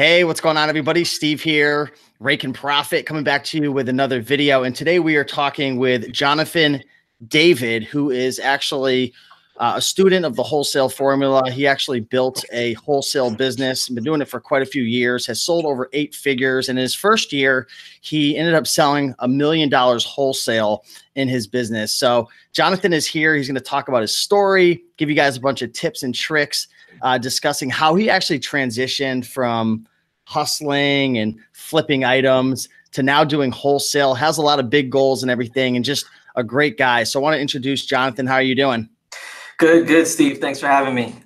Hey, what's going on, everybody? Steve here, Raiken Profit, coming back to you with another video. And today we are talking with Jonathan David, who is actually a student of the Wholesale Formula. He actually built a wholesale business, been doing it for quite a few years, has sold over 8 figures. And in his first year, he ended up selling $1 million wholesale in his business. So Jonathan is here. He's going to talk about his story, give you guys a bunch of tips and tricks, discussing how he actually transitioned from hustling and flipping items to now doing wholesale, has a lot of big goals and everything, and just a great guy. So I want to introduce Jonathan. How are you doing? Good, good, Steve. Thanks for having me.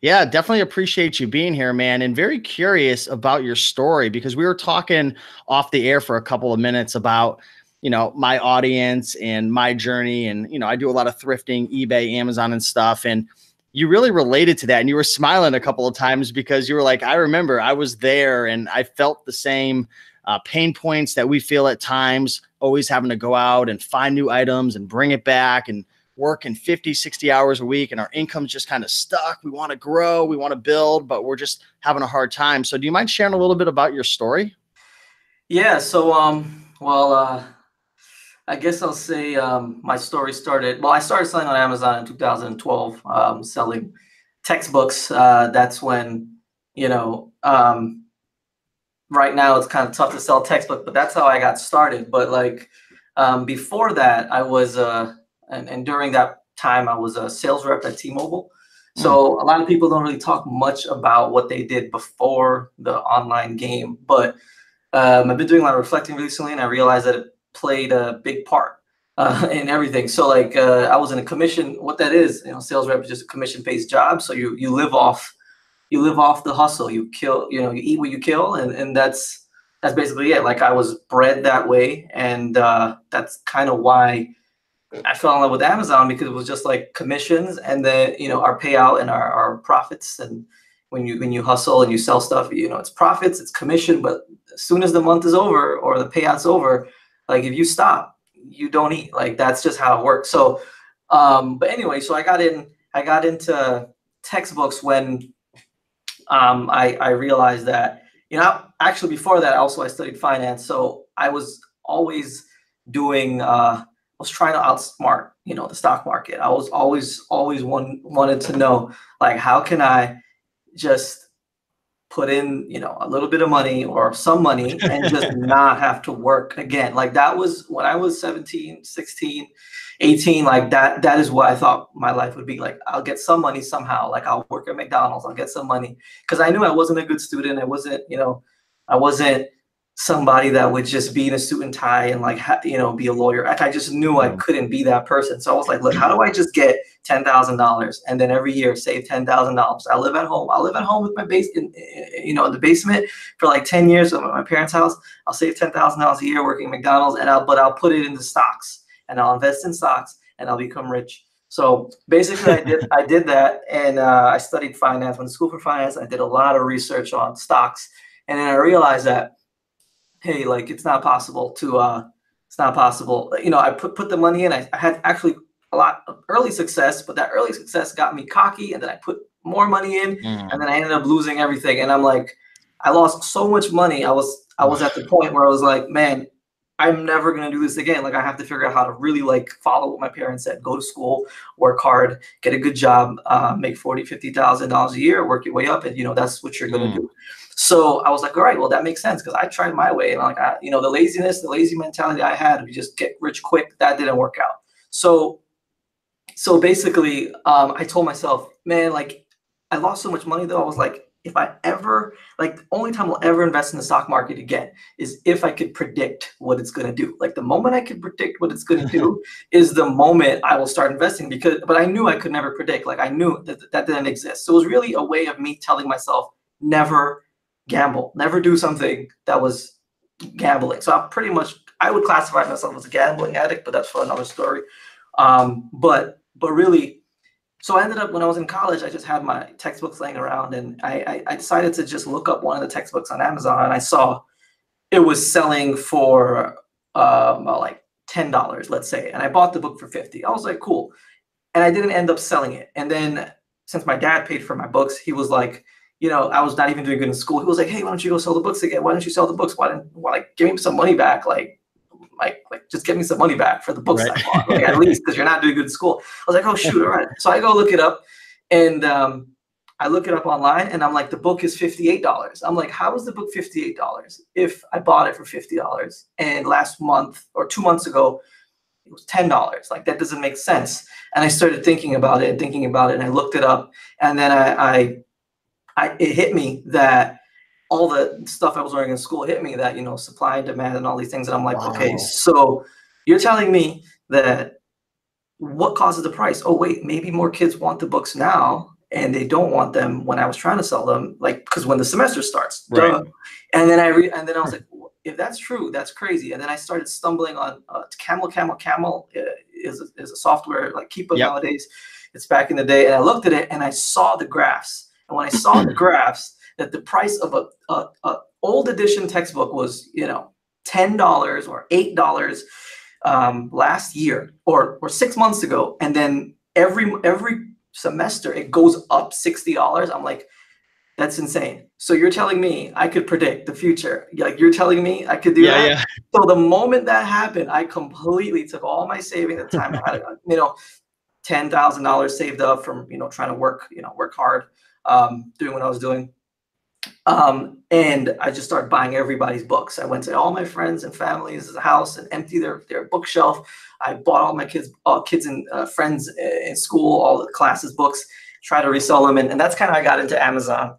Yeah, definitely appreciate you being here, man. And very curious about your story, because we were talking off the air for a couple of minutes about, you know, my audience and my journey. And, you know, I do a lot of thrifting, eBay, Amazon and stuff. And you really related to that. And you were smiling a couple of times because you were like, I remember I was there and I felt the same pain points that we feel at times, always having to go out and find new items and bring it back and working 50, 60 hours a week, and our income's just kind of stuck. We want to grow, we want to build, but we're just having a hard time. So do you mind sharing a little bit about your story? Yeah. So, I guess I'll say, my story started, well, I started selling on Amazon in 2012, selling textbooks. That's when, you know, right now it's kind of tough to sell textbook, but that's how I got started. But like, before that I was, and during that time, I was a sales rep at T-Mobile. So a lot of people don't really talk much about what they did before the online game. But I've been doing a lot of reflecting recently, and I realized that it played a big part in everything. So like I was in a commission. What that is, you know, sales rep is just a commission-based job. So you live off the hustle. You kill, you know, you eat what you kill, and that's basically it. Like I was bred that way, and that's kind of why I fell in love with Amazon, because it was just like commissions and then, you know, our payout and our profits. And when you hustle and you sell stuff, you know, it's profits, it's commission, but as soon as the month is over or the payout's over, like if you stop, you don't eat. Like that's just how it works. So, but anyway, so I got into textbooks when, I realized that, you know, actually before that also I studied finance. So I was always doing, I was trying to outsmart, you know, the stock market. I was always wanted to know, like, how can I just put in, you know, a little bit of money or some money and just not have to work again. Like that was when I was 17, 16, 18, like that is what I thought my life would be. Like I'll get some money somehow. Like I'll work at McDonald's, I'll get some money. Cause I knew I wasn't a good student. I wasn't, you know, I wasn't somebody that would just be in a suit and tie and like, you know, be a lawyer. I just knew I couldn't be that person. So I was like, look, how do I just get $10,000 and then every year save $10,000? I live at home. I'll live at home with my in the basement for like 10 years at my parents' house. I'll save $10,000 a year working at McDonald's, and I'll put it into stocks, and I'll invest in stocks, and I'll become rich. So basically I did that, and I studied finance. Went to school for finance. I did a lot of research on stocks, and then I realized that, hey, like it's not possible. You know, I put the money in. I had actually a lot of early success, but that early success got me cocky, and then I put more money in, and then I ended up losing everything. And I'm like, I lost so much money. I was at the point where I was like, man, I'm never gonna do this again. Like I have to figure out how to really like follow what my parents said: go to school, work hard, get a good job, make $40,000 to $50,000 a year, work your way up, and you know that's what you're gonna do. So I was like, all right, well, that makes sense, because I tried my way. And like, you know, the lazy mentality I had, we just get rich quick, that didn't work out. So basically, I told myself, man, like I lost so much money though. I was like, if I ever, like the only time I'll ever invest in the stock market again is if I could predict what it's going to do. Like the moment I could predict what it's going to do is the moment I will start investing, because, but I knew I could never predict. Like I knew that didn't exist. So it was really a way of me telling myself, never gamble, never do something that was gambling. So I would classify myself as a gambling addict, but that's for another story. But really, so I ended up, when I was in college, I just had my textbooks laying around, and I decided to just look up one of the textbooks on Amazon, and I saw it was selling for like $10, let's say. And I bought the book for $50. I was like, cool. And I didn't end up selling it. And then since my dad paid for my books, he was like, you know, I was not even doing good in school. He was like, hey, why don't you go sell the books again? Why don't you sell the books? Why give me some money back? Like just give me some money back for the books I bought, like, at least, because you're not doing good in school. I was like, oh, shoot, all right. So I go look it up, and I look it up online, and I'm like, the book is $58. I'm like, how is the book $58 if I bought it for $50 and last month or 2 months ago it was $10? Like, that doesn't make sense. And I started thinking about it, and I looked it up, and then it hit me that all the stuff I was learning in school hit me, that, you know, supply and demand and all these things. And I'm like, wow. Okay, so you're telling me that what causes the price? Oh, wait, maybe more kids want the books now and they don't want them when I was trying to sell them, like, because when the semester starts. Right. Duh. And then I was like, if that's true, that's crazy. And then I started stumbling on Camel Camel Camel is a software like Keepa nowadays. It's back in the day. And I looked at it and I saw the graphs. And when I saw the graphs, that the price of a old edition textbook was, you know, $10 or $8 last year or 6 months ago, and then every semester it goes up $60. I'm like, that's insane. So you're telling me I could predict the future? Like, you're telling me I could do that? Yeah. So the moment that happened, I completely took all my savings at the time. I had, you know, $10,000 saved up from, you know, trying to work hard, doing what I was doing. And I just started buying everybody's books. I went to all my friends and family's house and emptied their bookshelf. I bought all my kids and friends in school, all the classes' books, try to resell them. And that's kind of how I got into Amazon.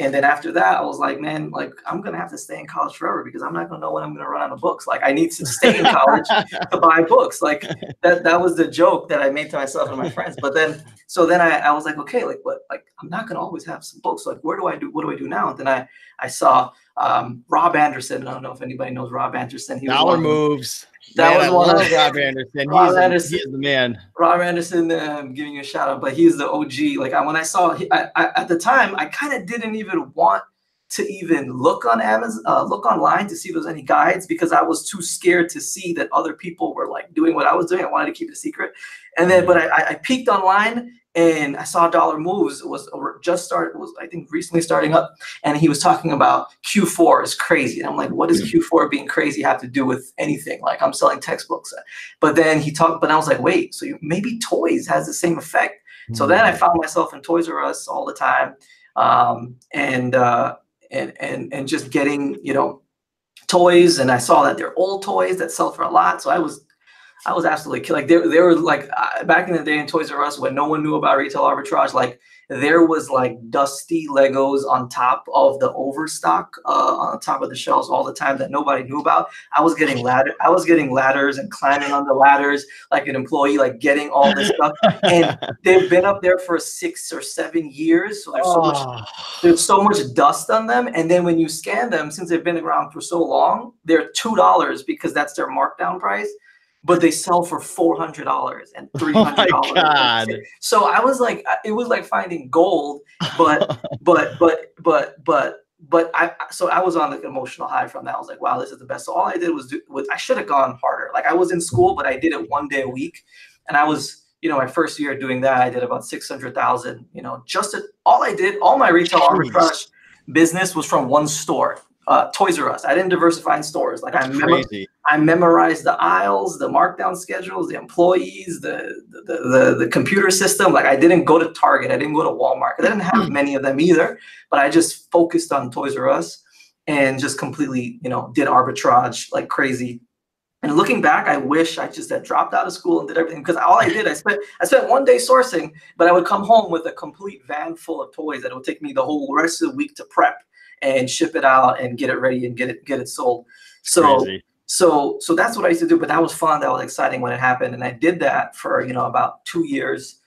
And then after that, I was like, man, like, I'm going to have to stay in college forever because I'm not going to know when I'm going to run out of books. Like, I need to stay in college to buy books. Like, that was the joke that I made to myself and my friends. But then, so then I was like, okay, like, what? Like, I'm not going to always have some books. Like, what do I do now? And then I saw Rob Anderson. I don't know if anybody knows Rob Anderson. He was Dollar Moves. Rob Anderson. He's the man. Rob Anderson, I'm giving you a shout out, but he's the OG. Like, when I saw, at the time, I kind of didn't even want to even look on Amazon, look online to see if there's any guides, because I was too scared to see that other people were like doing what I was doing. I wanted to keep it a secret. And then, but I peeked online and I saw Dollar Moves was I think recently starting up, and he was talking about Q4 is crazy. And I'm like, what does Q4 being crazy have to do with anything? Like, I'm selling textbooks. But then but I was like, wait, so maybe toys has the same effect. Mm-hmm. So then I found myself in Toys R Us all the time. And just getting, you know, toys. And I saw that they're old toys that sell for a lot. So I was absolutely like, there were like, back in the day in Toys R Us when no one knew about retail arbitrage, like there was like dusty Legos on top of the overstock, on top of the shelves all the time that nobody knew about. I was getting ladders and climbing on the ladders like an employee, like getting all this stuff. And they've been up there for 6 or 7 years. So there's so much dust on them. And then when you scan them, since they've been around for so long, they're $2 because that's their markdown price. But they sell for $400 and $300. Oh my God. So I was like, it was like finding gold, so I was on the emotional high from that. I was like, wow, this is the best. So all I did was I should have gone harder. Like, I was in school, but I did it 1 day a week. And I was, you know, my first year doing that, I did about 600,000, you know, all my retail arbitrage business was from one store. Toys R Us. I didn't diversify in stores. Like, I memorized the aisles, the markdown schedules, the employees, the computer system. Like, I didn't go to Target. I didn't go to Walmart. I didn't have many of them either, but I just focused on Toys R Us and just completely, you know, did arbitrage like crazy. And looking back, I wish I just had dropped out of school and did everything, because all I did, I spent 1 day sourcing, but I would come home with a complete van full of toys that it would take me the whole rest of the week to prep and ship it out and get it ready and get it sold. So crazy. So that's what I used to do, but that was fun. That was exciting when it happened. And I did that for, you know, about 2 years,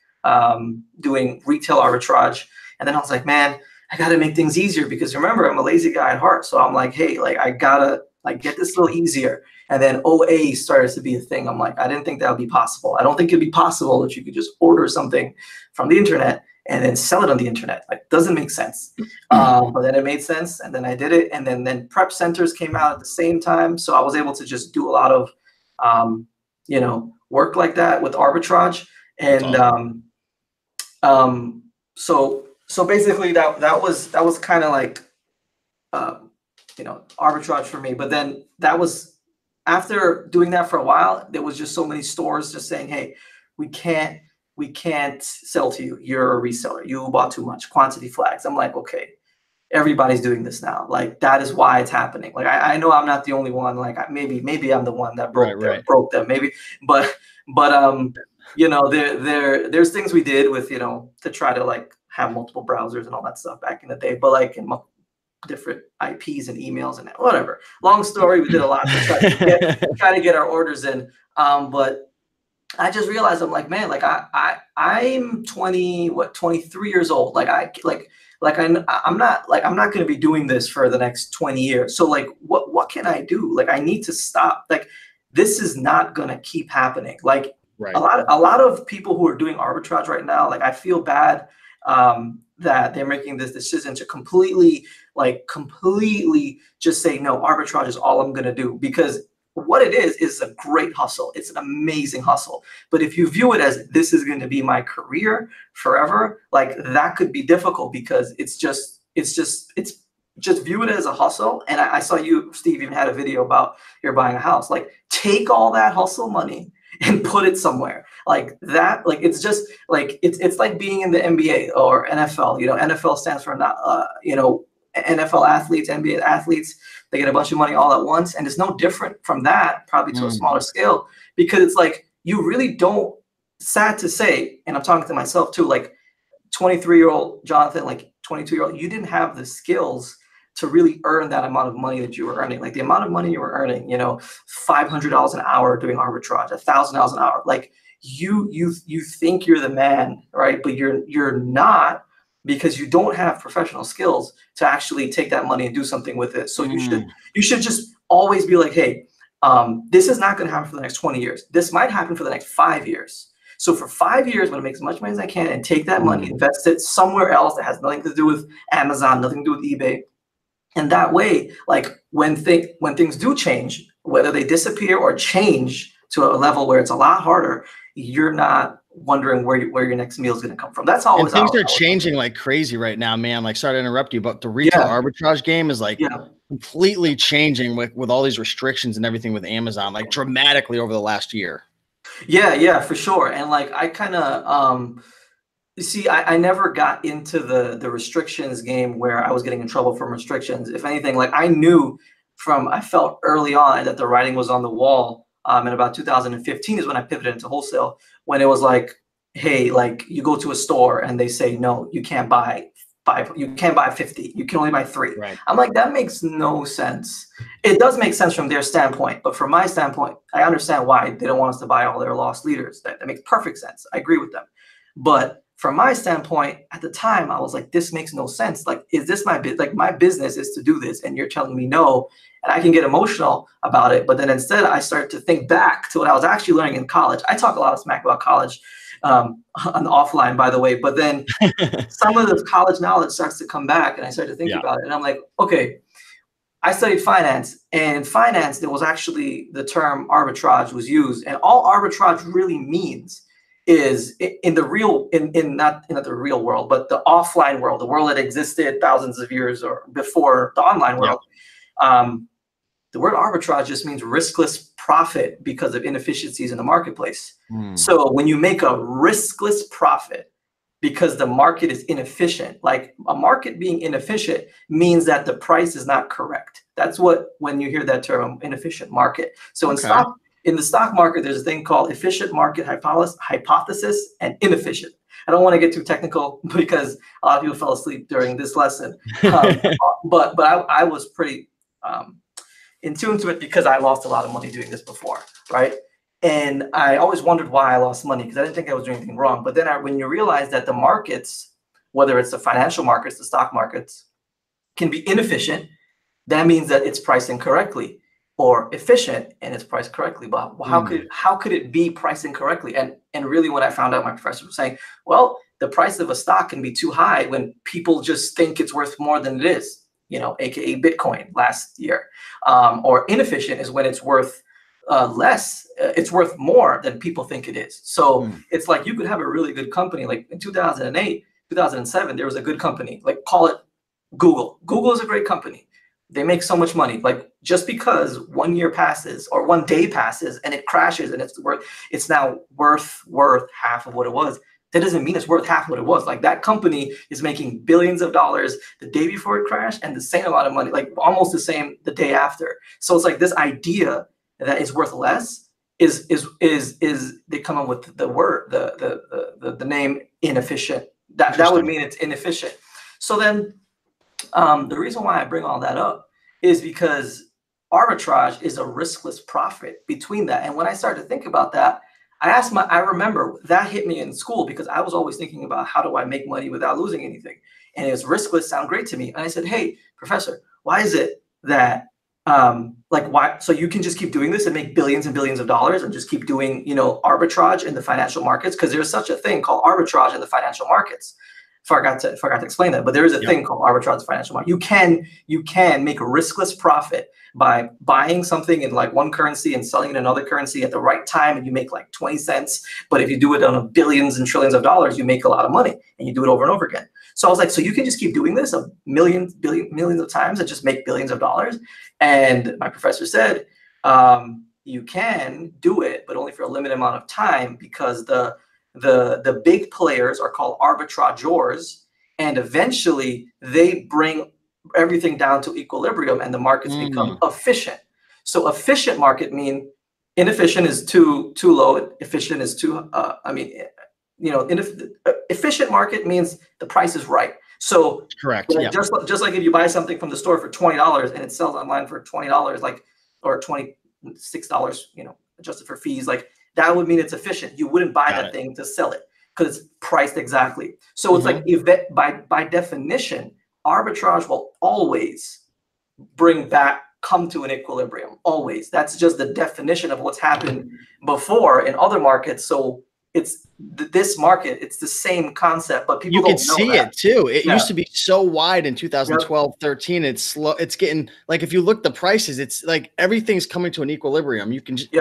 doing retail arbitrage. And then I was like, man, I got to make things easier, because remember, I'm a lazy guy at heart. So I'm like, hey, like, I got to like get this a little easier. And then OA started to be a thing. I'm like, I didn't think that would be possible. I don't think it'd be possible that you could just order something from the internet and then sell it on the internet. Like, doesn't make sense. But then it made sense, and then I did it. And then prep centers came out at the same time. So I was able to just do a lot of, you know, work like that with arbitrage. And so so basically that was kind of like, you know, arbitrage for me. But then that was after doing that for a while, there was just so many stores just saying, hey, we can't sell to you. You're a reseller. You bought too much quantity flags. I'm like, okay, everybody's doing this now. Like, that is why it's happening. Like, I know I'm not the only one. Like, maybe I'm the one that broke them. Maybe, but you know, there's things we did with, you know, to try to like have multiple browsers and all that stuff back in the day. But like in different IPs and emails and whatever. Long story, we did a lot to try to get our orders in. But I just realized, I'm like, man, like I'm 23 years old. Like I'm not going to be doing this for the next 20 years. So like, what can I do? Like, I need to stop. Like, this is not going to keep happening. Like, right. A lot of people who are doing arbitrage right now, like, I feel bad that they're making this decision to completely just say, no, arbitrage is all I'm going to do. Because what it is a great hustle. It's an amazing hustle. But if you view it as this is going to be my career forever, like, that could be difficult, because it's just view it as a hustle. And I saw you, Steve, even had a video about you're buying a house. Like, take all that hustle money and put it somewhere like that. Like, it's just like, it's like being in the NBA or NFL, you know, NFL stands for not, you know, NFL athletes, NBA athletes, they get a bunch of money all at once. And it's no different from that, probably to a smaller scale, because it's like, you really don't, sad to say, and I'm talking to myself too, like 23-year-old Jonathan, like 22-year-old, you didn't have the skills to really earn that amount of money that you were earning. Like, the amount of money you were earning, you know, $500 an hour doing arbitrage, $1,000 an hour. Like, you think you're the man, right? But you're not, because you don't have professional skills to actually take that money and do something with it. So you should just always be like, hey, this is not gonna happen for the next 20 years. This might happen for the next 5 years. So for 5 years, I'm going to make as much money as I can and take that money, invest it somewhere else that has nothing to do with Amazon, nothing to do with eBay. And that way, like, when things do change, whether they disappear or change to a level where it's a lot harder, you're not wondering where your next meal is going to come from. That's always. And things are changing like crazy right now, man. Like, sorry to interrupt you, but the retail arbitrage game is like completely changing with all these restrictions and everything with Amazon, like dramatically over the last year. Yeah, for sure. And like, I kind of, you see, I never got into the restrictions game where I was getting in trouble from restrictions. If anything, like, I knew I felt early on that the writing was on the wall. And about 2015 is when I pivoted into wholesale, when it was like, hey, like, you go to a store and they say, no, you can't buy 5, you can't buy 50, you can only buy 3. Right. I'm like, that makes no sense. It does make sense from their standpoint, but from my standpoint, I understand why they don't want us to buy all their lost leaders. That makes perfect sense. I agree with them. But from my standpoint, at the time, I was like, this makes no sense. Like, is this my business? Like, my business is to do this, and you're telling me no. And I can get emotional about it. But then instead, I started to think back to what I was actually learning in college. I talk a lot of smack about college on the offline, by the way. But then some of the college knowledge starts to come back, and I started to think about it. And I'm like, okay, I studied finance. And in finance, there was actually the term arbitrage was used. And all arbitrage really means is in the real, not the real world, but the offline world, the world that existed thousands of years or before the online world. The word arbitrage just means riskless profit because of inefficiencies in the marketplace. So when you make a riskless profit because the market is inefficient, like a market being inefficient means that the price is not correct. That's what, when you hear that term, inefficient market. So in the stock market, there's a thing called efficient market hypothesis and inefficient. I don't want to get too technical because a lot of people fell asleep during this lesson. But I was pretty in tune to it because I lost a lot of money doing this before, right? And I always wondered why I lost money because I didn't think I was doing anything wrong. But then when you realize that the markets, whether it's the financial markets, the stock markets, can be inefficient, that means that it's priced incorrectly. Or efficient and it's priced correctly, but how could it be priced incorrectly? And really, when I found out, my professor was saying, well, the price of a stock can be too high when people just think it's worth more than it is, you know, aka Bitcoin last year. Or inefficient is when it's worth less, it's worth more than people think it is. So it's like you could have a really good company. Like in 2008, 2007, there was a good company, like call it Google. Google is a great company. They make so much money. Like just because 1 year passes or 1 day passes and it crashes and it's now worth half of what it was, that doesn't mean it's worth half what it was. Like that company is making billions of dollars the day before it crashed and the same amount of money, like almost the same the day after. So it's like this idea that it's worth less is they come up with the word, the name inefficient. That would mean it's inefficient. So then the reason why I bring all that up is because arbitrage is a riskless profit between that. And when I started to think about that, I remember that hit me in school because I was always thinking about how do I make money without losing anything? And it was riskless, sound great to me. And I said, hey, professor, why is it that, so you can just keep doing this and make billions and billions of dollars and just keep doing, arbitrage in the financial markets? Because there's such a thing called arbitrage in the financial markets. Forgot to explain that, but there is a thing called arbitrage in the financial market. You can make a riskless profit by buying something in like one currency and selling it in another currency at the right time, and you make like 20 cents. But if you do it on billions and trillions of dollars, you make a lot of money, and you do it over and over again. So I was like, so you can just keep doing this a millions of times and just make billions of dollars. And my professor said, you can do it, but only for a limited amount of time because the big players are called arbitrageurs, and eventually they bring everything down to equilibrium and the markets become efficient. So efficient market mean inefficient is too low, efficient is too efficient market means the price is right. So correct. Like, just like if you buy something from the store for $20 and it sells online for $20, like, or $26, adjusted for fees, like that would mean it's efficient. You wouldn't buy that thing to sell it because it's priced exactly. So it's like by definition, arbitrage will always come to an equilibrium, always. That's just the definition of what's happened before in other markets. So it's this market, it's the same concept, but people you don't can know see that. It too. It used to be so wide in 2012, 13. It's slow. It's getting like, if you look the prices, it's like everything's coming to an equilibrium. You can just,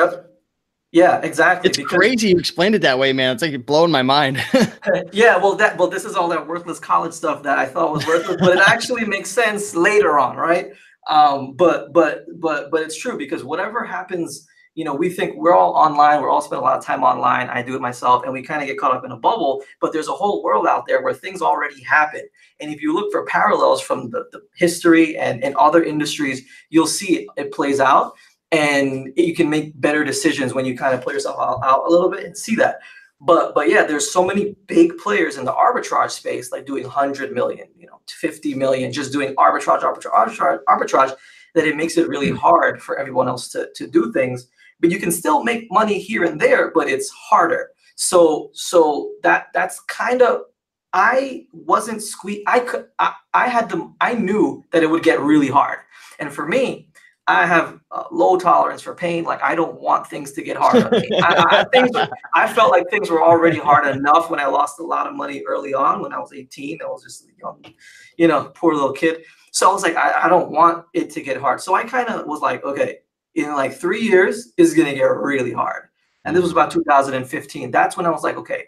yeah, exactly. It's crazy you explained it that way, man. It's like you're blowing my mind. Well, this is all that worthless college stuff that I thought was worthless, but it actually makes sense later on, right? But it's true because whatever happens, we think we're all online. We're all spending a lot of time online. I do it myself, and we kind of get caught up in a bubble. But there's a whole world out there where things already happen. And if you look for parallels from the history and other industries, you'll see it plays out. And you can make better decisions when you kind of play yourself out a little bit and see that. But yeah, there's so many big players in the arbitrage space, like doing 100 million, 50 million, just doing arbitrage, that it makes it really hard for everyone else to do things. But you can still make money here and there, but it's harder. So that's kind of, I wasn't squeezed. I knew that it would get really hard. And for me, I have low tolerance for pain. Like I don't want things to get hard on me. I felt like things were already hard enough when I lost a lot of money early on when I was 18. I was just a young, poor little kid. So I was like, I don't want it to get hard. So I kind of was like, okay, in like 3 years, it's gonna get really hard. And this was about 2015. That's when I was like, okay,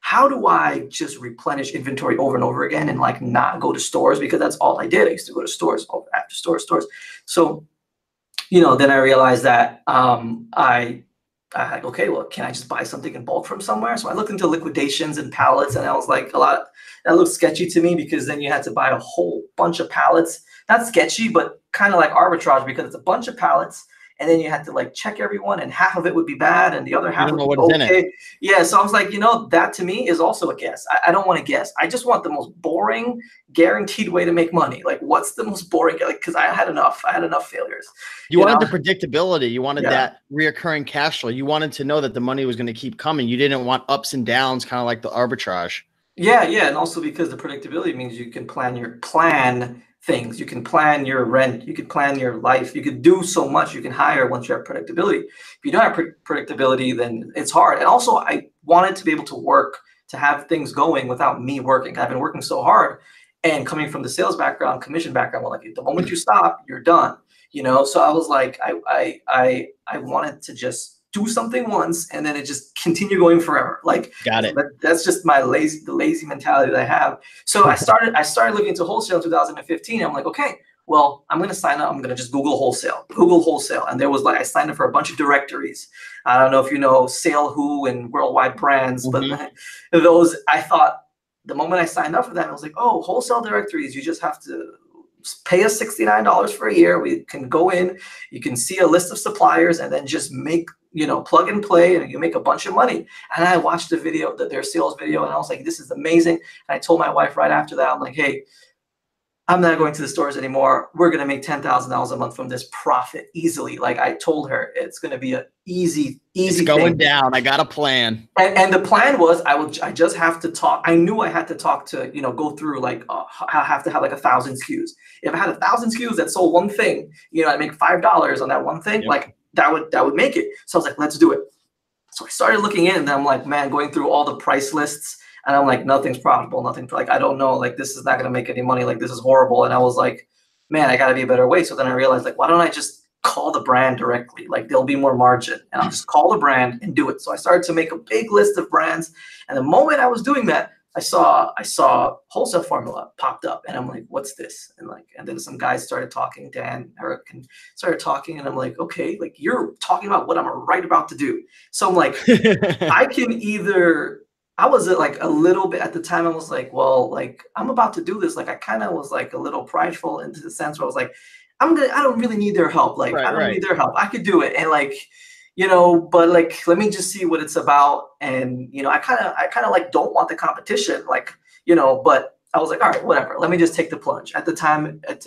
how do I just replenish inventory over and over again and like not go to stores? Because that's all I did. I used to go to stores, after stores. So, then I realized that I like, okay, well, can I just buy something in bulk from somewhere? So I looked into liquidations and pallets, and I was like, that looked sketchy to me because then you had to buy a whole bunch of pallets. Not sketchy, but kind of like arbitrage because it's a bunch of pallets. And then you had to like check everyone, and half of it would be bad, and the other half would be okay. Yeah, so I was like, that to me is also a guess. I don't want to guess. I just want the most boring, guaranteed way to make money. Like, what's the most boring? Like, because I had enough. I had enough failures. You wanted the predictability. You wanted that reoccurring cash flow. You wanted to know that the money was going to keep coming. You didn't want ups and downs, kind of like the arbitrage. Yeah, and also because the predictability means you can plan your things. You can plan your rent. You could plan your life. You could do so much. You can hire once you have predictability. If you don't have predictability, then it's hard. And also, I wanted to be able to work, to have things going without me working. I've been working so hard, and coming from the sales background, commission background, well, like the moment you stop, you're done. So I was like, I wanted to just do something once and then it just continue going forever. Like, got it. That's just my lazy mentality that I have. So I started looking into wholesale in 2015. I'm like, okay, well, I'm going to sign up. I'm going to just Google wholesale. And there was like, I signed up for a bunch of directories. I don't know if you know Sale Who and Worldwide Brands, but those, I thought the moment I signed up for that, I was like, oh, wholesale directories, you just have to pay us $69 for a year. We can go in, you can see a list of suppliers and then just make, you know, plug and play, and you make a bunch of money. And I watched the video, their sales video, and I was like, this is amazing. And I told my wife right after that, I'm like, hey, I'm not going to the stores anymore. We're going to make $10,000 a month from this profit easily. Like I told her, it's going to be an easy it's going thing. Down. I got a plan. And the plan was I just have to talk. I knew I had to talk to, you know, go through like, I have to have like 1,000 SKUs. If I had 1,000 SKUs that sold one thing, you know, I'd make $5 on that one thing. Yep. Like that would make it. So I was like, let's do it. So I started looking in and I'm like, man, going through all the price lists. And I'm like, nothing's profitable, like, I don't know, like, this is not going to make any money. Like, this is horrible. And I was like, man, I got to be a better way. So then I realized, like, why don't I just call the brand directly? Like, there'll be more margin. And I'll just call the brand and do it. So I started to make a big list of brands. And the moment I was doing that, I saw Wholesale Formula popped up. And I'm like, what's this? And then some guys started talking, Dan, Eric, and started talking. And I'm like, okay, like, you're talking about what I'm right about to do. So I'm like, I can either... I was like a little bit at the time. I was like, well, like I'm about to do this. Like I kind of was like a little prideful into the sense where I was like, I don't really need their help. Like need their help. I could do it. And like, you know, but like, let me just see what it's about. And, you know, I kind of like don't want the competition, like, you know, but I was like, all right, whatever. Let me just take the plunge. At the time, it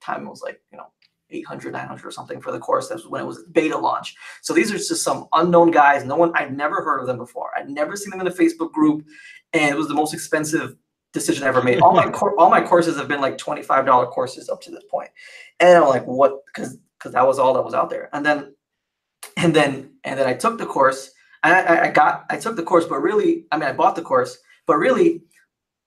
was like, you know, 800, 900 or something for the course. That's when it was beta launch. So these are just some unknown guys. I'd never heard of them before. I'd never seen them in a Facebook group. And it was the most expensive decision I ever made. All my courses have been like $25 courses up to this point. And I'm like, what? Because that was all that was out there. And then I took the course. I took the course, but really, I mean, I bought the course, but really,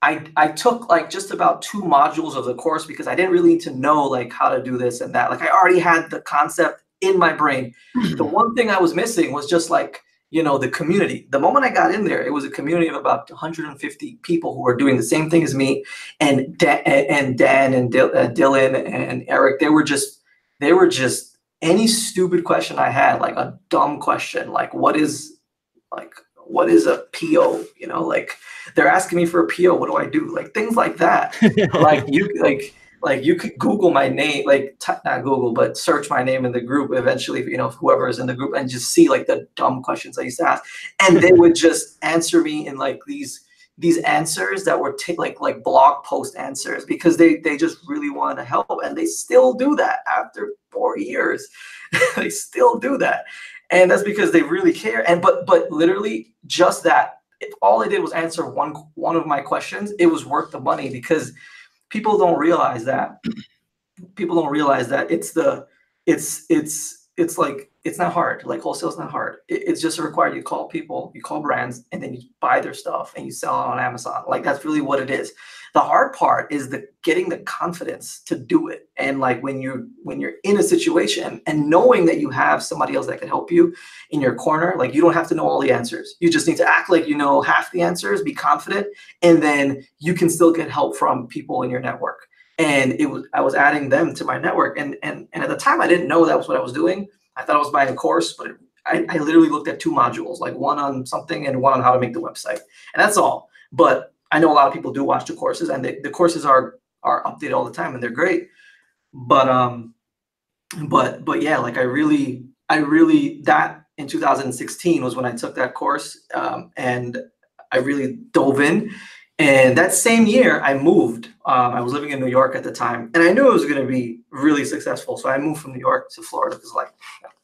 I took like just about 2 modules of the course because I didn't really need to know like how to do this and that. Like I already had the concept in my brain. The one thing I was missing was just like, you know, the community. The moment I got in there, it was a community of about 150 people who were doing the same thing as me. And Dan and Dylan and Eric, they were just any stupid question I had, like a dumb question, like what is a PO? You know, like they're asking me for a PO. What do I do? Like things like that. like you could Google my name, like not Google, but search my name in the group eventually, you know, whoever is in the group and just see like the dumb questions I used to ask. And they would just answer me in like these answers that were like blog post answers because they just really wanted to help. And they still do that after 4 years. They still do that. And that's because they really care. And but literally just that, if all I did was answer one of my questions, it was worth the money because people don't realize that. People don't realize that it's like it's not hard. Like wholesale is not hard. It's just required. You call people, you call brands, and then you buy their stuff and you sell it on Amazon. Like that's really what it is. The hard part is getting the confidence to do it. And like when you're in a situation and knowing that you have somebody else that can help you in your corner, like you don't have to know all the answers. You just need to act like you know half the answers, be confident, and then you can still get help from people in your network. And I was adding them to my network. And at the time I didn't know that was what I was doing. I thought I was buying a course, but I literally looked at 2 modules, like one on something and one on how to make the website. And that's all. But I know a lot of people do watch the courses, and the courses are updated all the time, and they're great. But yeah, like I really that in 2016 was when I took that course, and I really dove in. And that same year, I moved. I was living in New York at the time, and I knew it was going to be really successful. So I moved from New York to Florida because, like,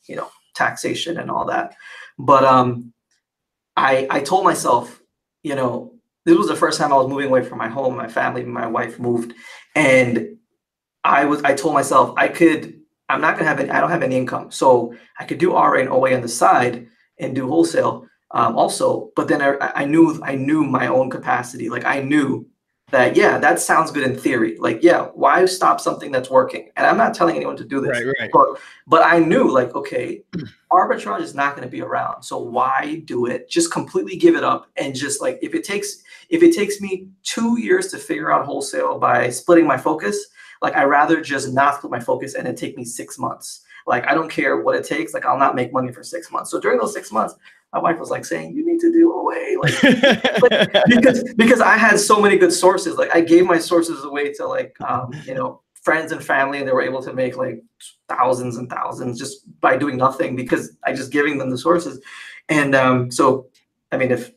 you know, taxation and all that. But I told myself, you know, this was the first time I was moving away from my home. My family, my wife moved, and I told myself I'm not gonna have any. I don't have any income, so I could do RA and OA on the side and do wholesale. Also, but then I knew my own capacity. Like I knew that, yeah, that sounds good in theory. Like, yeah, why stop something that's working? And I'm not telling anyone to do this, right. But I knew, like, okay, arbitrage is not going to be around. So why do it? Just completely give it up. And just like, if it takes me 2 years to figure out wholesale by splitting my focus, like, I'd rather just not split my focus and it take me 6 months. Like, I don't care what it takes. Like, I'll not make money for 6 months. So during those 6 months, my wife was like saying, you need to do away. Like, because I had so many good sources. Like, I gave my sources away to, like, friends and family, and they were able to make like thousands and thousands just by doing nothing, because I just giving them the sources. And so, I mean, if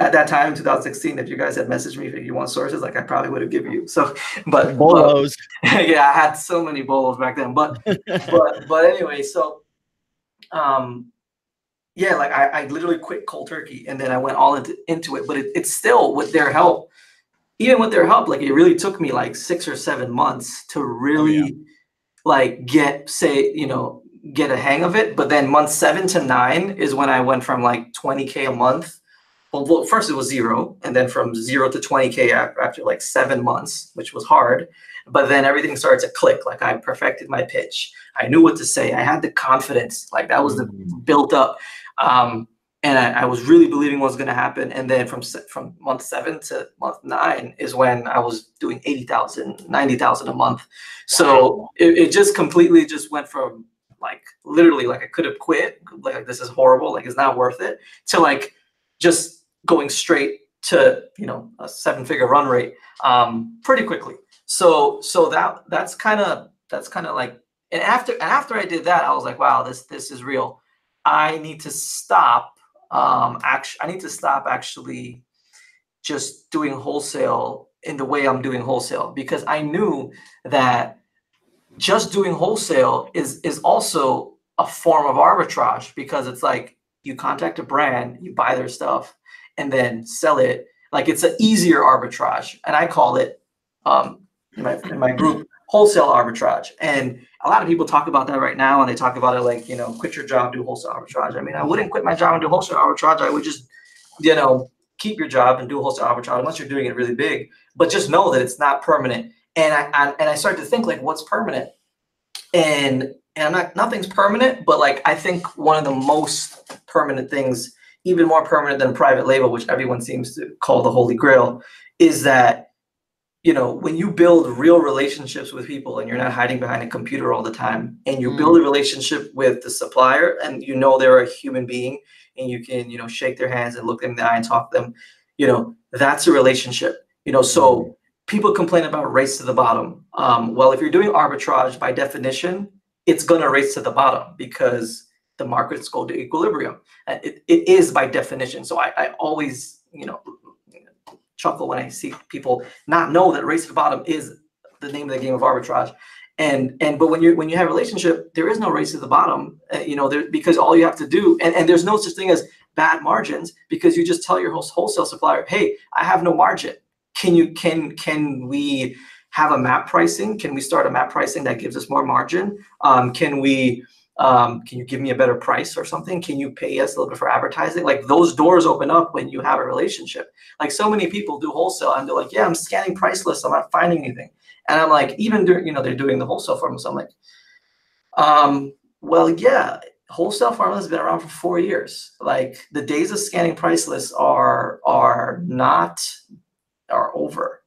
at that time, 2016, if you guys had messaged me if you want sources, like, I probably would have given you. So, but bolos. Yeah, I had so many bolos back then. But anyway, so yeah, like, I literally quit cold turkey, and then I went all into it. But it's still with their help. Even with their help, like, it really took me like 6 or 7 months to really like get a hang of it. But then month 7 to 9 is when I went from like 20K a month. Well, first it was 0, and then from 0 to 20K after like 7 months, which was hard. But then everything started to click. Like, I perfected my pitch. I knew what to say. I had the confidence. Like, that was the built up. And I was really believing what was going to happen. And then from month 7 to month 9 is when I was doing 80,000, 90,000 a month. So it just completely just went from, like, literally, like, I could have quit. Like, this is horrible. Like, it's not worth it. To, like, just going straight to, a 7-figure run rate pretty quickly. So that's kind of like, and after I did that, I was like, wow, this is real. I need to stop. Actually just doing wholesale in the way I'm doing wholesale, because I knew that just doing wholesale is also a form of arbitrage, because it's like, you contact a brand, you buy their stuff, and then sell it. Like, it's an easier arbitrage. And I call it in my group, wholesale arbitrage. And a lot of people talk about that right now. And they talk about it like, quit your job, do wholesale arbitrage. I mean, I wouldn't quit my job and do wholesale arbitrage. I would just, keep your job and do wholesale arbitrage unless you're doing it really big. But just know that it's not permanent. And I started to think, like, what's permanent? And nothing's permanent, but, like, I think one of the most permanent things, even more permanent than private label, which everyone seems to call the holy grail, is that, when you build real relationships with people and you're not hiding behind a computer all the time, and you build a relationship with the supplier, and they're a human being, and you can, shake their hands and look them in the eye and talk to them, that's a relationship, so people complain about race to the bottom. Well, if you're doing arbitrage, by definition, it's going to race to the bottom, because the markets go to equilibrium. It is by definition. So I always, chuckle when I see people not know that race to the bottom is the name of the game of arbitrage. But when you have a relationship, there is no race to the bottom, because all you have to do, and there's no such thing as bad margins, because you just tell your wholesale supplier, hey, I have no margin. Can we have a MAP pricing? Can we start a MAP pricing that gives us more margin? Can you give me a better price or something? Can you pay us a little bit for advertising? Like, those doors open up when you have a relationship. Like, so many people do wholesale and they're like, yeah, I'm scanning price lists, I'm not finding anything. And I'm like, even during, they're doing the wholesale formula. So I'm like, well, yeah, wholesale formula has been around for 4 years. Like, the days of scanning price lists are over.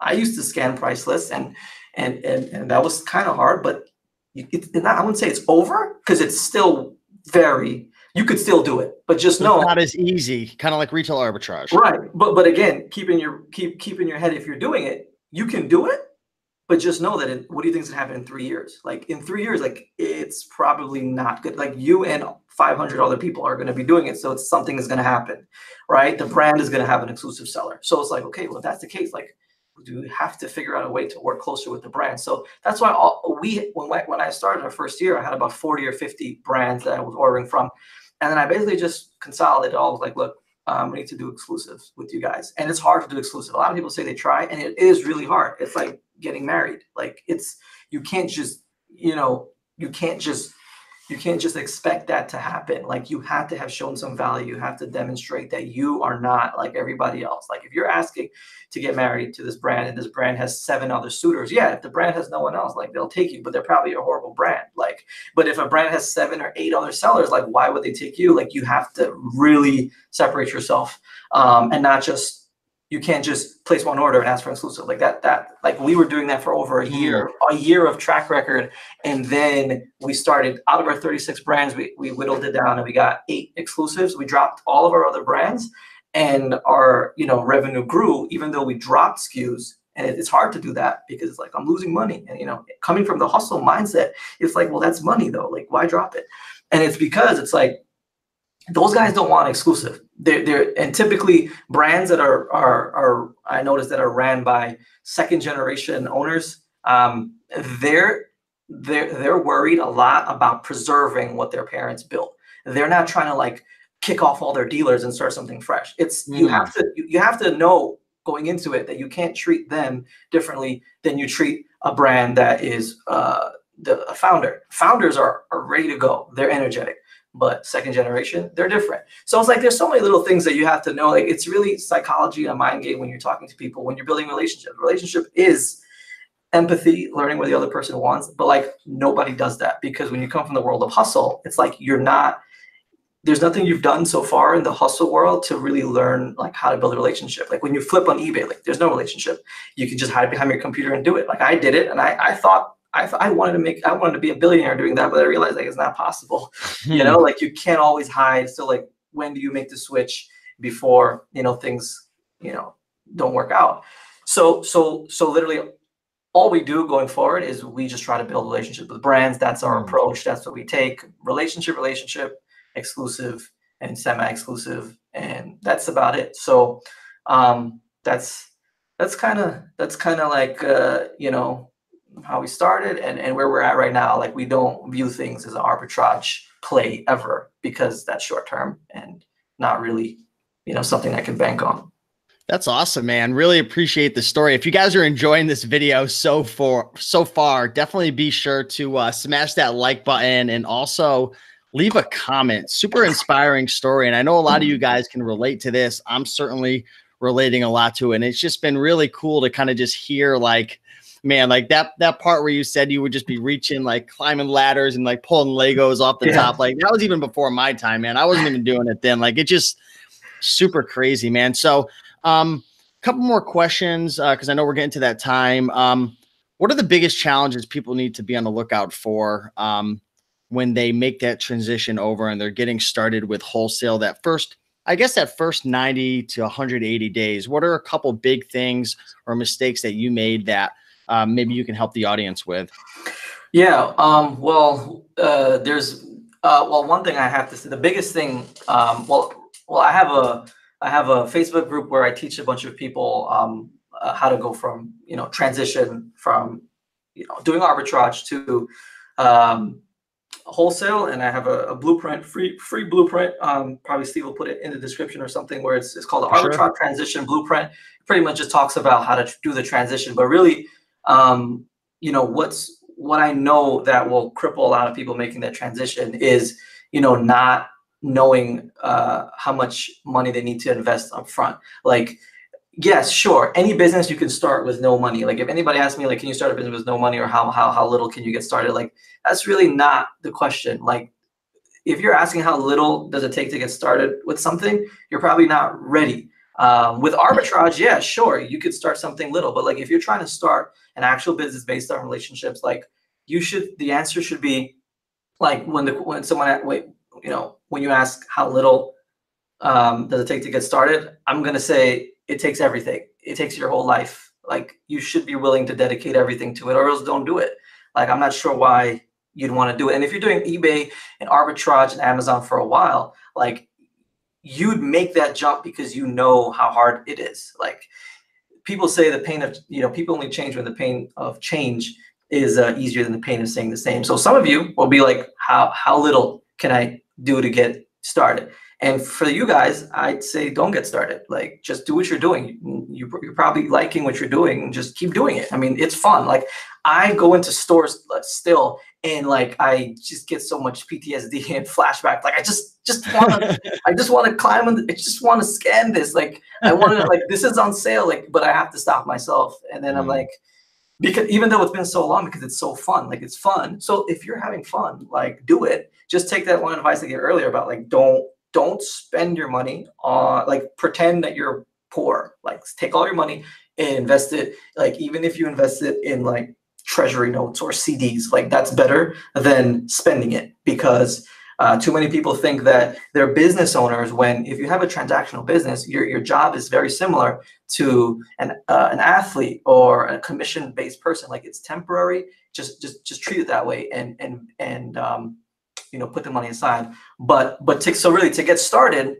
I used to scan price lists and that was kind of hard, but I wouldn't say it's over, because it's still you could still do it, but just know it's not as easy, kind of like retail arbitrage. Right. But again, keep in your head, if you're doing it, you can do it, but just know that what do you think is gonna happen in 3 years? Like, in 3 years, like, it's probably not good. Like, you and 500 other people are going to be doing it. So something is going to happen, right? The brand is going to have an exclusive seller. So it's like, okay, well, if that's the case, like, do we have to figure out a way to work closer with the brand? So that's why when I started our first year, I had about 40 or 50 brands that I was ordering from. And then I basically just consolidated all of, like, look, we need to do exclusives with you guys. And it's hard to do exclusive. A lot of people say they try, and it is really hard. It's like getting married. Like, you can't just You can't just expect that to happen. Like, you have to have shown some value. You have to demonstrate that you are not like everybody else. Like, if you're asking to get married to this brand and this brand has 7 other suitors, yeah, if the brand has no one else, like, they'll take you, but they're probably a horrible brand. Like, but if a brand has 7 or 8 other sellers, like, why would they take you? Like, you have to really separate yourself, and not just, you can't just place one order and ask for exclusive like that. Like, we were doing that for over a year of track record, and then we started out of our 36 brands. We whittled it down and we got 8 exclusives. We dropped all of our other brands, and our revenue grew even though we dropped SKUs. And it's hard to do that because it's like, I'm losing money, and coming from the hustle mindset, it's like, well, that's money though. Like, why drop it? And it's because it's like, those guys don't want exclusive. And typically brands that are I noticed that are ran by second generation owners, they're worried a lot about preserving what their parents built. They're not trying to like kick off all their dealers and start something fresh. It's you have to know going into it that you can't treat them differently than you treat a brand that is a founder. Founders are ready to go. They're energetic. But second generation, they're different. So it's like, there's so many little things that you have to know. Like, it's really psychology and a mind game when you're talking to people, when you're building relationships. Relationship is empathy, learning what the other person wants. But like, nobody does that, because when you come from the world of hustle, it's like, there's nothing you've done so far in the hustle world to really learn like how to build a relationship. Like, when you flip on eBay, like, there's no relationship. You can just hide behind your computer and do it. Like, I did it, and I thought, I wanted to be a billionaire doing that, but I realized like it's not possible. Like, you can't always hide. So like, when do you make the switch before things don't work out? So literally, all we do going forward is we just try to build relationships with brands. That's our approach. That's what we take: relationship, exclusive, and semi-exclusive, and that's about it. So that's kind of like how we started and where we're at right now. Like, we don't view things as an arbitrage play ever, because that's short term and not really, something I can bank on. That's awesome, man. Really appreciate the story. If you guys are enjoying this video so far, definitely be sure to smash that like button and also leave a comment. Super inspiring story. And I know a lot of you guys can relate to this. I'm certainly relating a lot to it. And it's just been really cool to kind of just hear like, man, like that part where you said you would just be reaching, like climbing ladders and like pulling Legos off the top. Like, that was even before my time, man. I wasn't even doing it then. Like, it just super crazy, man. So couple more questions, because I know we're getting to that time. What are the biggest challenges people need to be on the lookout for when they make that transition over and they're getting started with wholesale? That first 90 to 180 days, what are a couple big things or mistakes that you made that maybe you can help the audience with? Yeah. Well, one thing I have to say, the biggest thing, I have a Facebook group where I teach a bunch of people, how to go from, transition from, doing arbitrage to, wholesale. And I have a blueprint, free blueprint. Probably Steve will put it in the description or something, where it's called the arbitrage transition blueprint. It pretty much just talks about how to do the transition, but really, what I know that will cripple a lot of people making that transition is, not knowing how much money they need to invest up front. Like, yes, sure, any business you can start with no money. Like, if anybody asks me, like, can you start a business with no money, or how little can you get started? Like, that's really not the question. Like, if you're asking how little does it take to get started with something, you're probably not ready. With arbitrage, yeah, sure, you could start something little, but like, if you're trying to start an actual business based on relationships, like, the answer should be like, when you ask how little does it take to get started, I'm going to say it takes everything. It takes your whole life. Like, you should be willing to dedicate everything to it, or else don't do it. Like, I'm not sure why you'd want to do it. And if you're doing eBay and arbitrage and Amazon for a while, like, you'd make that jump because you know how hard it is. Like, people say the pain of, people only change when the pain of change is easier than the pain of staying the same. So some of you will be like, how little can I do to get started? And for you guys, I'd say don't get started. Like, just do what you're doing. You're probably liking what you're doing. Just keep doing it. I mean, it's fun. Like, I go into stores still And like, I just get so much PTSD and flashback. Like, I just want to climb on the, I just want to scan this. Like, I want to, like, this is on sale, like, but I have to stop myself. And then I'm like, because even though it's been so long, because it's so fun, like it's fun. So if you're having fun, like do it. Just take that one advice I gave earlier about like, don't spend your money on like, pretend that you're poor, like take all your money and invest it. Like, even if you invest it in like treasury notes or CDs, like that's better than spending it, because too many people think that they're business owners, when if you have a transactional business, your job is very similar to an athlete or a commission-based person. Like, it's temporary. Just treat it that way, and you know, put the money aside. But so really, to get started,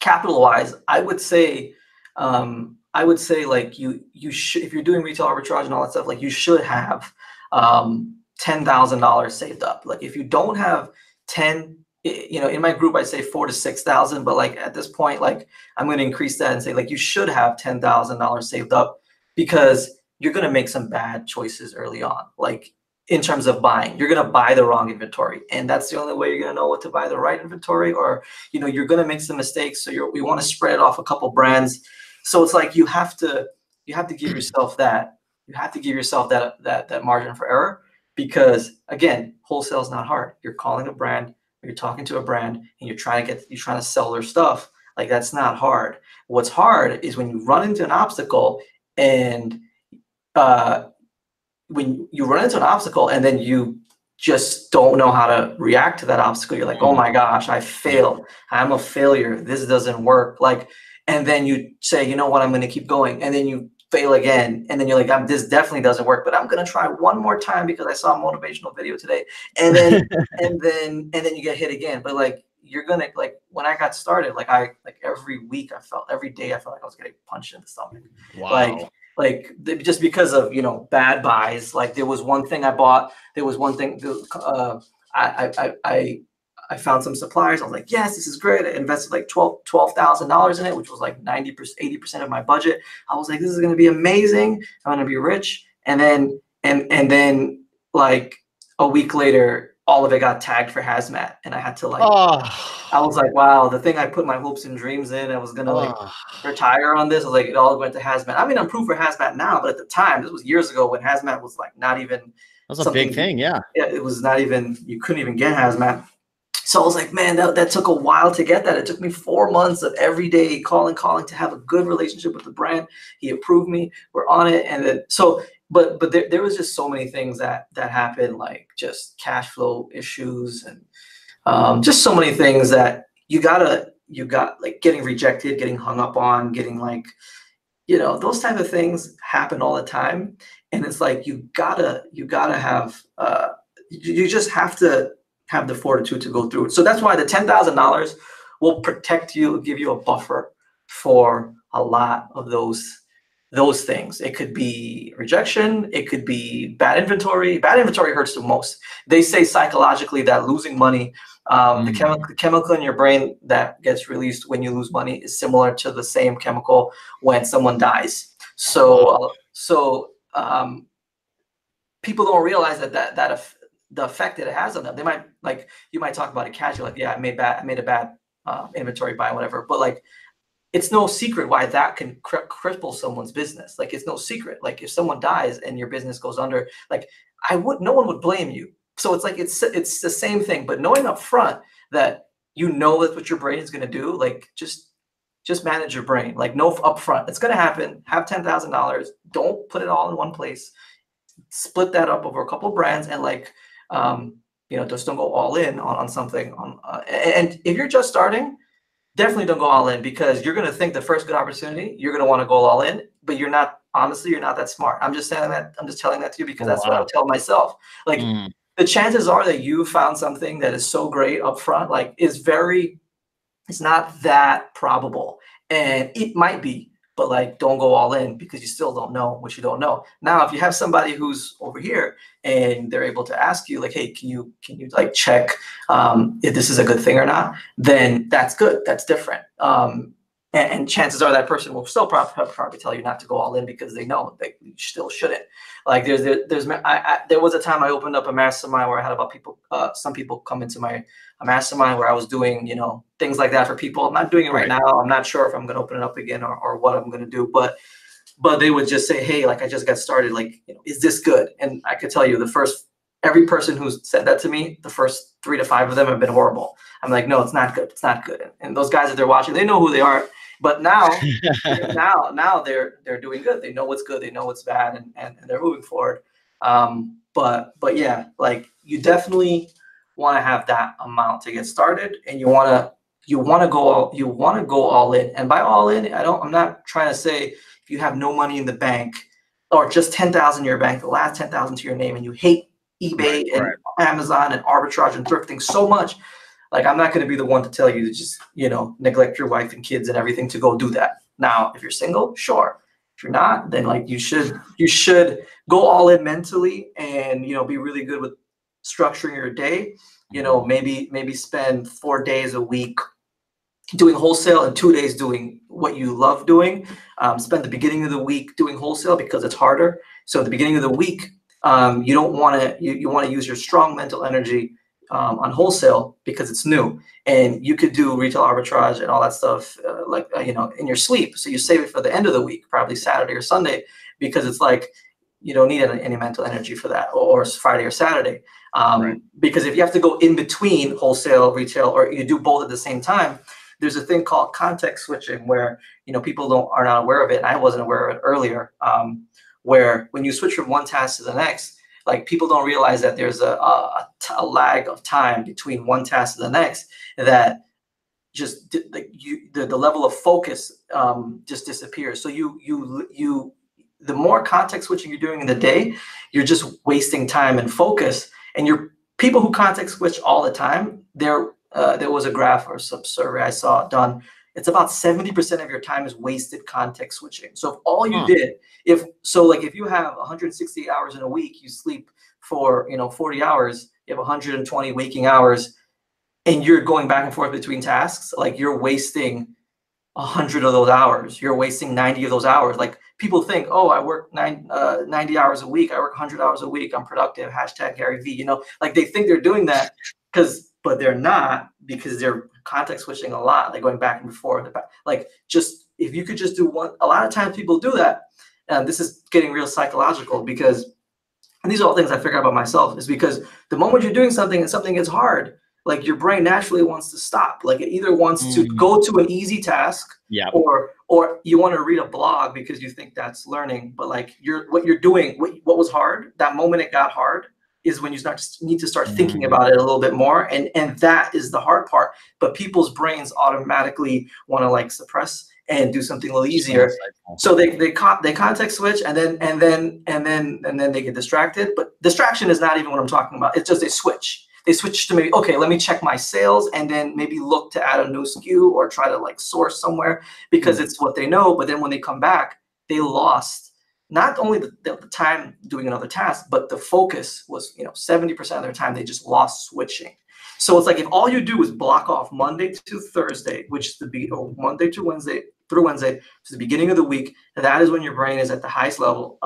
capital-wise, I would say like you should, if you're doing retail arbitrage and all that stuff, like you should have $10,000 saved up. Like, if you don't have 10, you know, in my group I say 4,000 to 6,000, but like at this point, like I'm going to increase that and say like you should have $10,000 saved up, because you're going to make some bad choices early on. Like, in terms of buying, you're going to buy the wrong inventory, and that's the only way you're going to know what to buy, the right inventory, or you know, you're going to make some mistakes. So we want to spread off a couple brands. So it's like you have to give yourself that, that margin for error. Because again, wholesale is not hard. You're calling a brand, or you're talking to a brand, and you're trying to sell their stuff. Like, that's not hard. What's hard is when you run into an obstacle, and then you just don't know how to react to that obstacle. You're like, oh my gosh, I failed. I'm a failure. This doesn't work. Like, and then you say, you know what, I'm going to keep going. And then you fail again, and then you're like, this definitely doesn't work, but I'm gonna try one more time because I saw a motivational video today. And then and then you get hit again. But like, you're gonna, like when I got started, like every day I felt like I was getting punched in the stomach. Wow. Like just because of, you know, bad buys. Like, there was one thing I bought. There was one thing. I found some suppliers. I was like, yes, this is great. I invested like $12,000 in it, which was like 80% of my budget. I was like, this is going to be amazing. I'm going to be rich. And then like a week later, all of it got tagged for hazmat. And I had to like, I was like, wow, the thing I put my hopes and dreams in, I was going to like retire on this. I was like, it all went to hazmat. I mean, I'm proof for hazmat now, but at the time, this was years ago when hazmat was like not even. That was a big thing. Yeah. It was not even, you couldn't even get hazmat. So I was like, man, that took a while to get that. It took me 4 months of every day calling to have a good relationship with the brand. He approved me. We're on it. And then so, but there was just so many things that happened, like just cash flow issues and just so many things that you got like getting rejected, getting hung up on, getting like, you know, those type of things happen all the time. And it's like, you gotta have, you just have to have the fortitude to go through it. So that's why the $10,000 will protect you, give you a buffer for a lot of those things. It could be rejection. It could be bad inventory. Bad inventory hurts the most. They say psychologically that losing money, the chemical in your brain that gets released when you lose money is similar to the same chemical when someone dies. So people don't realize that the effect that it has on them. They might, like, you might talk about it casually, like, yeah, I made a bad inventory buy, whatever. But like, it's no secret why that can cripple someone's business. Like, it's no secret. Like, if someone dies and your business goes under, like, no one would blame you. So it's like, it's the same thing, but knowing up front that you know that's what your brain is going to do, like, just manage your brain. Like, know up front, it's going to happen. Have $10,000. Don't put it all in one place. Split that up over a couple brands and like, you know, just don't go all in on something. And if you're just starting, definitely don't go all in, because you're going to think the first good opportunity, you're going to want to go all in, but you're not, honestly, you're not that smart. I'm just saying that, I'm just telling that to you because that's what I would tell myself. Like, the chances are that you found something that is so great up front, like it's not that probable, and it might be, but like, don't go all in because you still don't know what you don't know. Now, if you have somebody who's over here and they're able to ask you like, hey, can you like check if this is a good thing or not? Then that's good. That's different. And chances are that person will still probably tell you not to go all in because they know that you still shouldn't. Like there was a time I opened up a mastermind where I had about some people come into a mastermind where I was doing, things like that for people. I'm not doing it right now. I'm not sure if I'm going to open it up again or what I'm going to do, but they would just say, hey, like I just got started. Like, is this good? And I could tell you every person who's said that to me, the first 3 to 5 of them have been horrible. I'm like, no, it's not good. It's not good. And those guys that they're watching, they know who they are. But now, now they're doing good. They know what's good. They know what's bad, and they're moving forward. But yeah, like you definitely want to have that amount to get started, and you want to go all in. And by all in, I'm not trying to say if you have no money in the bank or just 10,000 in your bank, the last 10,000 to your name, and you hate eBay and Amazon and arbitrage and thrifting so much. Like, I'm not going to be the one to tell you to just, neglect your wife and kids and everything to go do that. Now, if you're single, sure. If you're not, then like you should go all in mentally and, be really good with structuring your day. Maybe spend 4 days a week doing wholesale and 2 days doing what you love doing. Spend the beginning of the week doing wholesale because it's harder. So at the beginning of the week, you want to use your strong mental energy on wholesale because it's new, and you could do retail arbitrage and all that stuff in your sleep. So you save it for the end of the week, probably Saturday or Sunday, because it's like you don't need any mental energy for that, or Friday or Saturday. Because if you have to go in between wholesale, retail, or you do both at the same time, there's a thing called context switching where people are not aware of it. And I wasn't aware of it earlier, where when you switch from one task to the next, like people don't realize that there's a lag of time between one task to the next that just the level of focus just disappears. So the more context switching you're doing in the day, you're just wasting time and focus. And your people who context switch all the time, there was a graph or some survey I saw done. It's about 70% of your time is wasted context switching. So if all you did, if you have 160 hours in a week, you sleep for 40 hours, you have 120 waking hours, and you're going back and forth between tasks, like you're wasting 100 of those hours. You're wasting 90 of those hours. Like people think, oh, I work 90 hours a week. I work 100 hours a week. I'm productive. Hashtag Gary V. Like they think they're doing that but they're not, because they're context switching a lot, like going back and forth. Like just if you could just do one, a lot of times people do that. And this is getting real psychological because, and these are all things I figured out about myself, is because the moment you're doing something and something gets hard, like your brain naturally wants to stop. Like it either wants to go to an easy task, or you want to read a blog because you think that's learning. But like what was hard, that moment it got hard, is when you need to start thinking about it a little bit more. And that is the hard part. But people's brains automatically want to like suppress and do something a little easier. So they context switch and then they get distracted. But distraction is not even what I'm talking about. It's just they switch. They switch to maybe, okay, let me check my sales and then maybe look to add a new SKU or try to like source somewhere because it's what they know. But then when they come back, they lost not only the time doing another task, but the focus was, 70% of their time, they just lost switching. So it's like, if all you do is block off Monday to Thursday, which is Monday to Wednesday through Wednesday to the beginning of the week, that is when your brain is at the highest level,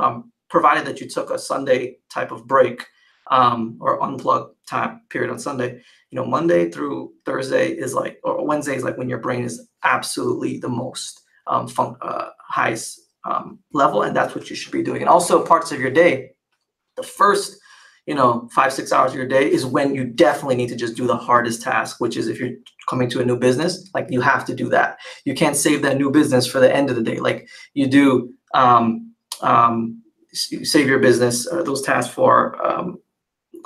provided that you took a Sunday type of break or unplug time period on Sunday. Monday through Thursday is like, or Wednesday is like when your brain is absolutely the most highest level, and that's what you should be doing. And also parts of your day, the first 5-6 hours of your day is when you definitely need to just do the hardest task, which is if you're coming to a new business, like you have to do that. You can't save that new business for the end of the day. Like you do save your business those tasks for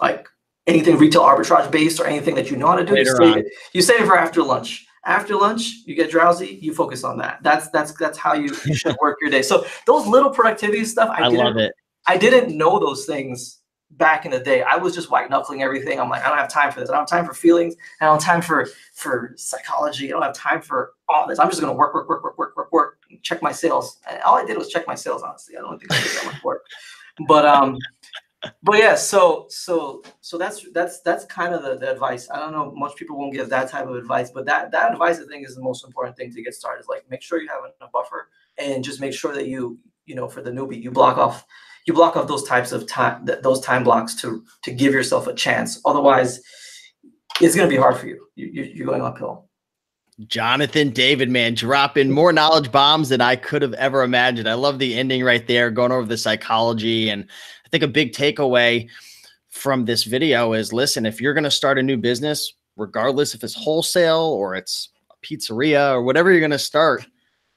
like anything retail arbitrage based or anything that you know how to do. You save it for after lunch. After lunch, you get drowsy, you focus on that. That's how you should work your day. So those little productivity stuff, I didn't know those things back in the day. I was just white knuckling everything. I'm like, I don't have time for this. I don't have time for feelings. I don't have time for psychology. I don't have time for all this. I'm just gonna work, check my sales. And all I did was check my sales, honestly. I don't think I did that much work. But yeah, so that's kind of the advice. I don't know, much people won't give that type of advice, but that advice I think is the most important thing to get started. Is like make sure you have a buffer, and just make sure that you for the newbie, you block off you block off those types of time, those time blocks to give yourself a chance. Otherwise, it's going to be hard for you. You're going uphill. Jonathan David, man, dropping more knowledge bombs than I could have ever imagined. I love the ending right there, going over the psychology. And I think a big takeaway from this video is, listen, if you're going to start a new business, regardless if it's wholesale or it's a pizzeria or whatever you're going to start,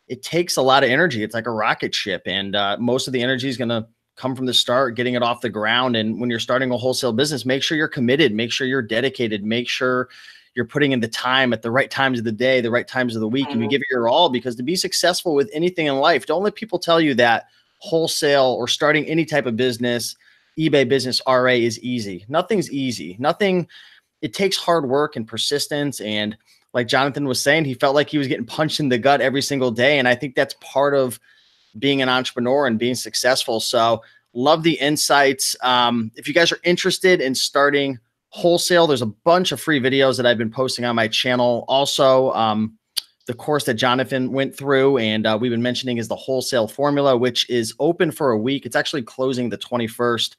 it takes a lot of energy. It's like a rocket ship. And most of the energy is going to come from the start, getting it off the ground. And when you're starting a wholesale business, make sure you're committed, make sure you're dedicated, make sure you're putting in the time at the right times of the day, the right times of the week, and you give it your all, because to be successful with anything in life, don't let people tell you that wholesale or starting any type of business, eBay business, RA, is easy. Nothing's easy. Nothing. It takes hard work and persistence. And like Jonathan was saying, he felt like he was getting punched in the gut every single day. And I think that's part of being an entrepreneur and being successful. So love the insights. If you guys are interested in starting wholesale, there's a bunch of free videos that I've been posting on my channel. Also, the course that Jonathan went through and we've been mentioning is the Wholesale Formula, which is open for a week. It's actually closing the 21st.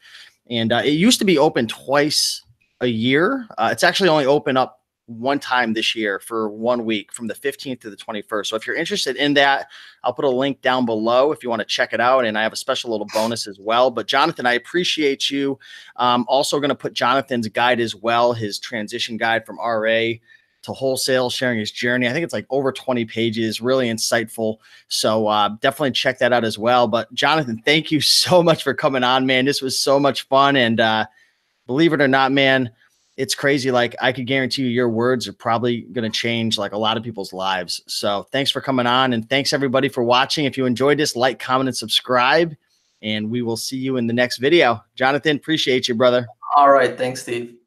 And it used to be open twice a year. It's actually only open up one time this year for 1 week, from the 15th to the 21st. So if you're interested in that, I'll put a link down below if you want to check it out. And I have a special little bonus as well. But Jonathan, I appreciate you. Also going to put Jonathan's guide as well, his transition guide from RA to wholesale, sharing his journey. I think it's like over 20 pages, really insightful. So definitely check that out as well. But Jonathan, thank you so much for coming on, man. This was so much fun. And believe it or not, man, it's crazy. Like, I could guarantee you your words are probably going to change like a lot of people's lives. So thanks for coming on, and thanks everybody for watching. If you enjoyed this, like, comment, and subscribe, and we will see you in the next video. Jonathan, appreciate you, brother. All right. Thanks, Steve.